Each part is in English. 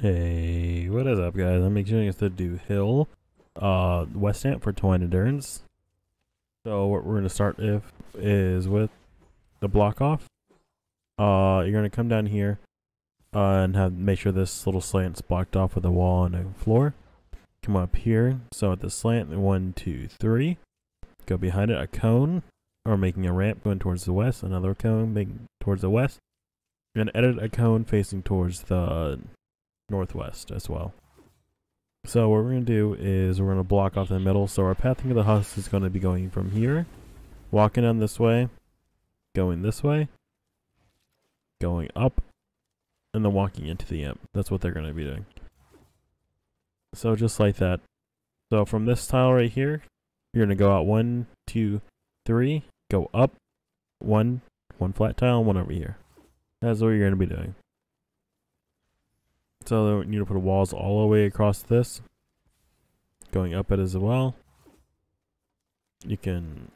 Hey, what is up, guys? I'm continuing to do Hill, West Amp for Twine Endurance. So what we're gonna start is with the block off. You're gonna come down here and make sure this little slant's blocked off with a wall and a floor. Come up here. So at the slant, 1, 2, 3. Go behind it, a cone, or making a ramp going towards the west. Another cone making towards the west, and edit a cone facing towards the northwest as well. So what we're going to do is we're going to block off the middle, so our pathing of the husk is going to be going from here, walking down this way, going this way, going up, and then walking into the amp. That's what they're going to be doing. So just like that. So from this tile right here, you're going to go out 1, 2, 3, go up, one flat tile, and one over here. That's what you're going to be doing. So you need to put walls all the way across this, going up it as well. You can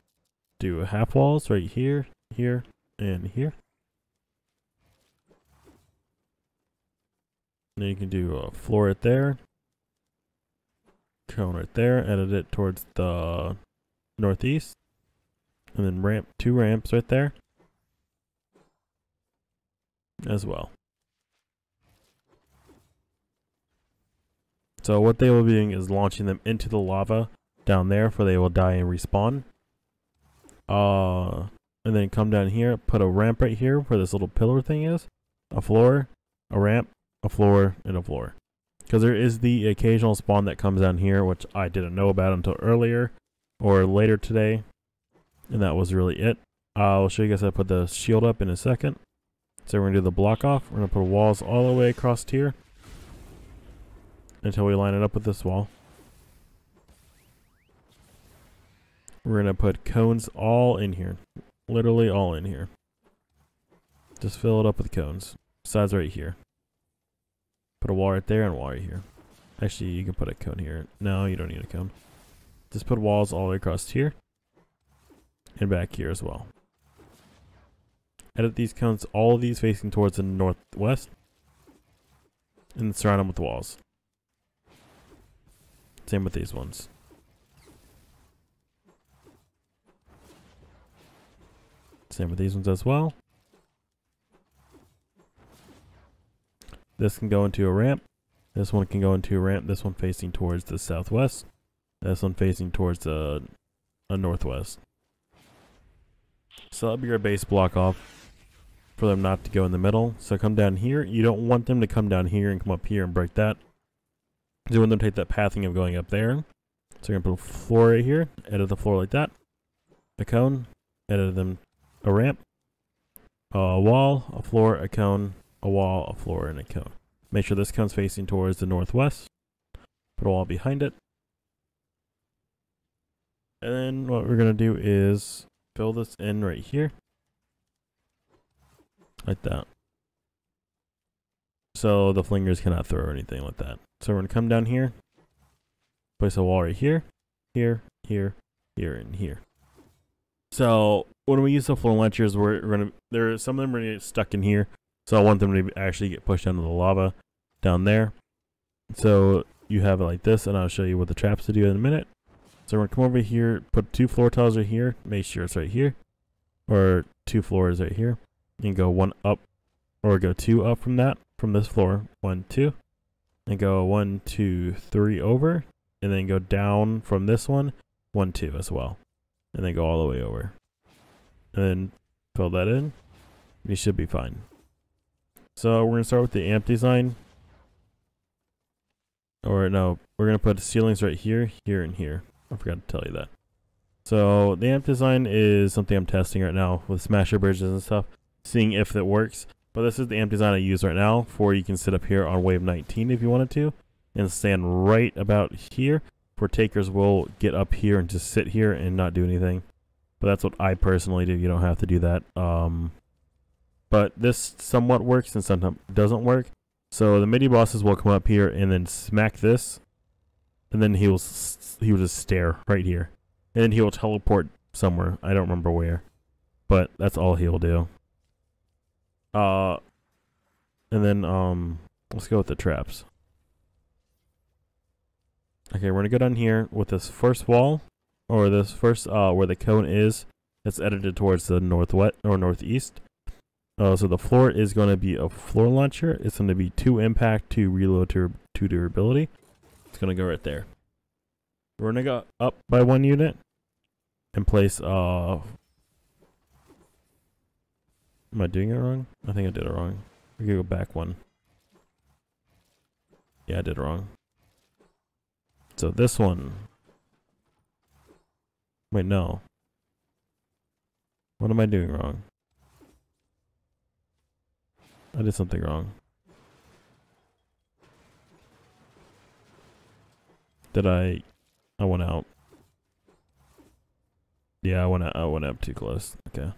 do half walls right here, here, and here. And then you can do a floor right there, cone right there, edit it towards the northeast, and then ramp, 2 ramps right there as well. So what they will be doing is launching them into the lava down there, for they will die and respawn. And then come down here, put a ramp right here where this little pillar thing is, a floor, a ramp, a floor, and a floor. Because there is the occasional spawn that comes down here, which I didn't know about until earlier or later today, and that was really it. I'll show you guys how to put the shield up in a second. So we're gonna do the block off. We're gonna put walls all the way across here, until we line it up with this wall. We're gonna put cones all in here. Literally all in here. Just fill it up with cones. Sides right here. Put a wall right there and a wall right here. Actually, you can put a cone here. No, you don't need a cone. Just put walls all the way across here. And back here as well. Edit these cones, all of these facing towards the northwest. And surround them with walls. Same with these ones. Same with these ones as well. This can go into a ramp. This one can go into a ramp. This one facing towards the southwest. This one facing towards the northwest. So that'll be your base block off for them not to go in the middle. So come down here. You don't want them to come down here and come up here and break that. So you want them to take that pathing of going up there. So you're going to put a floor right here, edit the floor like that. A cone, edit them, a ramp, a wall, a floor, a cone, a wall, a floor, and a cone. Make sure this cone's facing towards the northwest. Put a wall behind it. And then what we're going to do is fill this in right here. Like that. So the flingers cannot throw anything like that. So we're going to come down here, place a wall right here, here, here, here, and here. So when we use the floor launchers, some of them are going to get stuck in here. So I want them to actually get pushed down to the lava down there. So you have it like this, and I'll show you what the traps to do in a minute. So we're going to come over here, put 2 floor tiles right here, make sure it's right here, or 2 floors right here. You can go 1 up, or go 2 up from that, from this floor, 1, 2. And go 1, 2, 3 over, and then go down from this one, 1, 2 as well, and then go all the way over, and then fill that in. You should be fine. So we're gonna start with the amp design, or no, we're gonna put ceilings right here, here, and here. I forgot to tell you that. So the amp design is something I'm testing right now with smasher bridges and stuff, seeing if it works. But this is the amp design I use right now, for you can sit up here on wave 19 if you wanted to, and stand right about here. For takers will get up here and just sit here and not do anything. But that's what I personally do. You don't have to do that. But this somewhat works and sometimes doesn't work. So the midi bosses will come up here and then smack this, and then he will just stare right here, and then he will teleport somewhere. I don't remember where, but that's all he will do. And then let's go with the traps. Okay, we're gonna go down here with this first wall, or this first where the cone is. It's edited towards the northwest or northeast. So the floor is going to be a floor launcher. It's going to be 2 impact, 2 reload, 2 durability. It's going to go right there. We're going to go up by 1 unit and place. Am I doing it wrong? I think I did it wrong. We can go back 1. Yeah, I did it wrong. So this one. Wait, no. What am I doing wrong? I did something wrong. Did I went out. Yeah, I went up too close. Okay.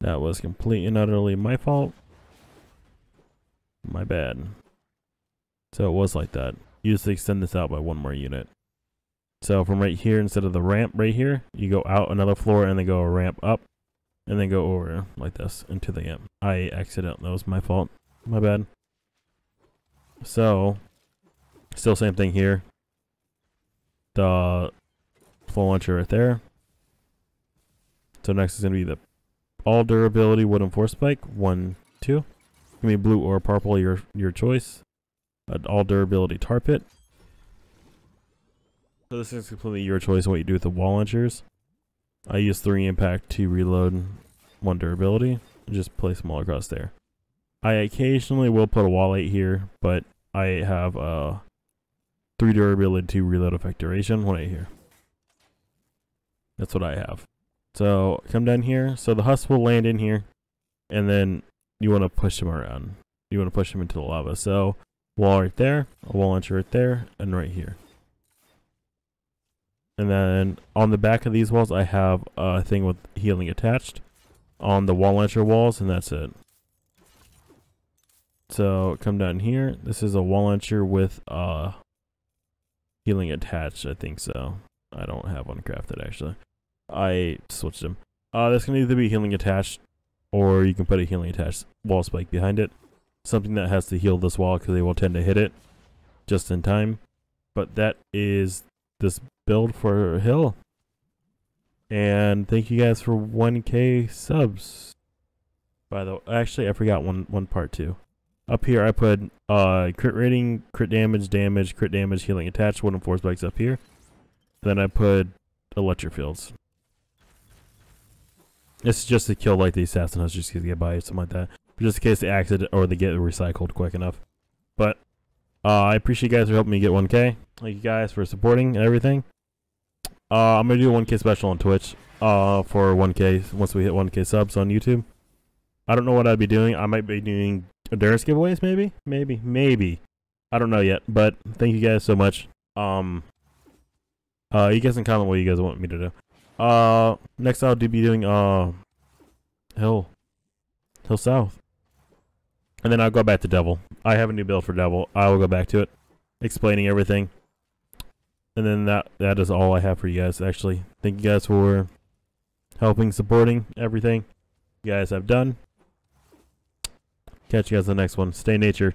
That was completely and utterly my fault. My bad. So it was like that. You just extend this out by 1 more unit. So from right here, instead of the ramp right here, you go out another floor and then go a ramp up and then go over like this into the ramp. I accidentally, that was my fault. My bad. So, still same thing here. The floor launcher right there. So next is going to be the all durability wooden force spike. 1, 2. Give me blue or purple, your choice. An all durability tar pit. So this is completely your choice what you do with the wall launchers. I use 3 impact, 2 reload, 1 durability. And just place them all across there. I occasionally will put a wall 8 here, but I have a 3 durability, 2 reload effect duration, 1 8 here. That's what I have. So come down here. So the husk will land in here, and then you want to push them around. You want to push them into the lava. So wall right there, a wall launcher right there, and right here. And then on the back of these walls, I have a thing with healing attached on the wall launcher walls, and that's it. So come down here. This is a wall launcher with healing attached, I think so. I don't have one crafted, actually. I switched them. That's going to either be healing attached, or you can put a healing attached wall spike behind it. Something that has to heal this wall, because they will tend to hit it just in time. But that is this build for a hill, and thank you guys for 1K subs. By the way, actually I forgot one part too. Up here I put crit rating, crit damage, crit damage, healing attached, wooden force spikes up here. Then I put electric fields. This is just to kill like the assassin huskers, just to get by or something like that, just in case they accident or they get recycled quick enough. But I appreciate you guys for helping me get 1K. Thank you guys for supporting and everything. I'm going to do a 1K special on Twitch for 1K once we hit 1K subs on YouTube. I don't know what I'd be doing. I might be doing endurance giveaways, maybe? Maybe. I don't know yet, but thank you guys so much. You guys can comment what you guys want me to do. Next I'll be doing Hill South. And then I'll go back to Devil. I have a new build for Devil. I will go back to it, explaining everything. And then that is all I have for you guys, actually. Thank you guys for helping, supporting, everything you guys have done. Catch you guys in the next one. Stay nature.